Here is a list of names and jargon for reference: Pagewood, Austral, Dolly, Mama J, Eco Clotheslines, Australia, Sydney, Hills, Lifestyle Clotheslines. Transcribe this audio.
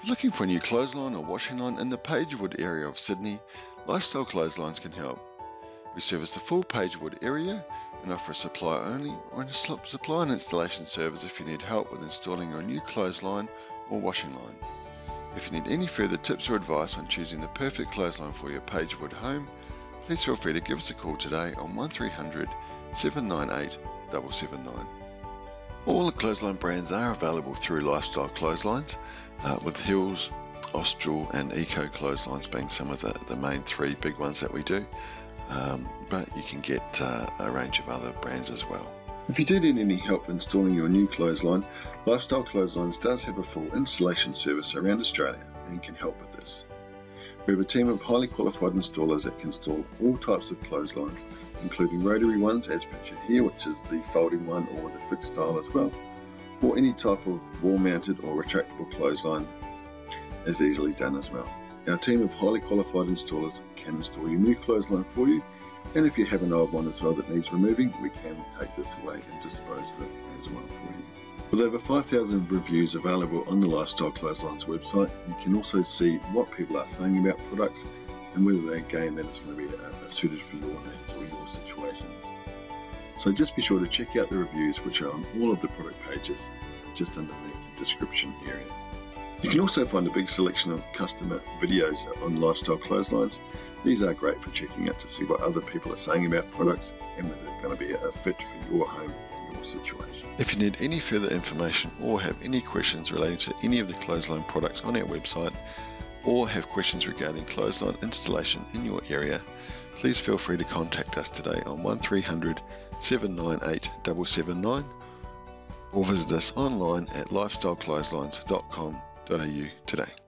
If you're looking for a new clothesline or washing line in the Pagewood area of Sydney, Lifestyle Clotheslines can help. We service the full Pagewood area and offer a supply only or a supply and installation service if you need help with installing your new clothesline or washing line. If you need any further tips or advice on choosing the perfect clothesline for your Pagewood home, please feel free to give us a call today on 1300 798 779. All the clothesline brands are available through Lifestyle Clotheslines, with Hills, Austral and Eco Clotheslines being some of the main three big ones that we do, but you can get a range of other brands as well. If you do need any help installing your new clothesline, Lifestyle Clotheslines does have a full installation service around Australia and can help with this. We have a team of highly qualified installers that can install all types of clotheslines, including rotary ones as pictured here, which is the folding one or the fixed style as well, or any type of wall-mounted or retractable clothesline is easily done as well. Our team of highly qualified installers can install your new clothesline for you, and if you have an old one as well that needs removing, we can take this away and dispose of it as well for you. With over 5,000 reviews available on the Lifestyle Clotheslines website, you can also see what people are saying about products and whether they're a game that is going to be suited for your needs or your situation. So just be sure to check out the reviews, which are on all of the product pages just underneath the description area. You can also find a big selection of customer videos on Lifestyle Clotheslines. These are great for checking out to see what other people are saying about products and whether they're going to be a fit for your home and your situation. If you need any further information or have any questions relating to any of the clothesline products on our website, or have questions regarding clothesline installation in your area, please feel free to contact us today on 1300 798 779 or visit us online at lifestyleclotheslines.com.au today.